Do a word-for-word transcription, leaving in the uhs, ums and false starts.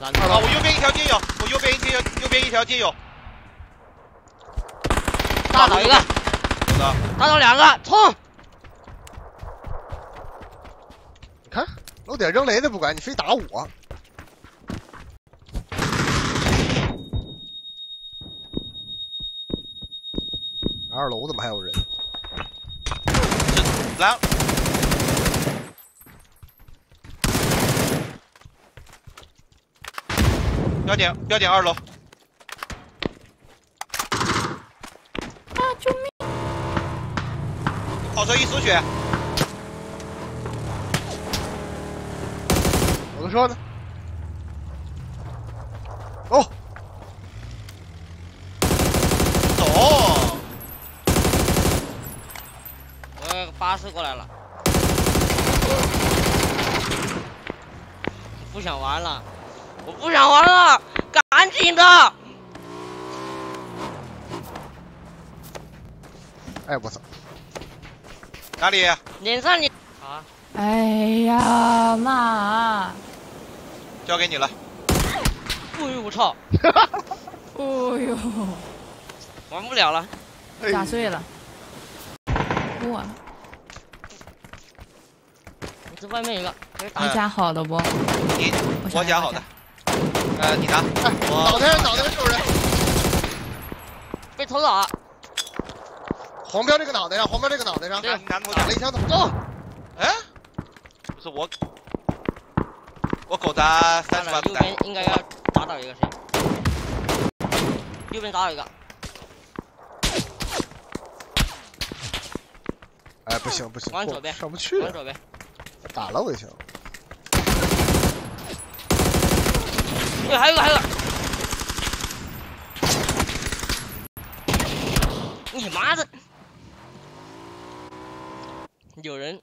啊！我右边一条街有，我右边一条，右边一条街有。大倒一个，大倒两个，冲！你看，漏点扔雷的不管，你非打我。 二楼怎么还有人？来，标点标点二楼。啊！救命！跑车一输血。我的车呢？哦。 巴士过来了，不想玩了，我不想玩了，赶紧的！哎，我操！哪里？脸上你啊！哎呀妈！交给你了。哎呦我操！哎呦，玩不了了，打碎了，哭啊！ 这外面一个，你家好的不？你我家好的，呃，你拿。脑袋上脑袋上有人，被头打。黄标这个脑袋上，黄标这个脑袋上，你拿头打了一枪，走。哎，不是我，我狗砸三十发子弹。右边应该要打倒一个谁？右边打倒一个。哎，不行不行，往左边上不去，往左边。 打了我一枪，对，还有个，还有个，你妈的，有人。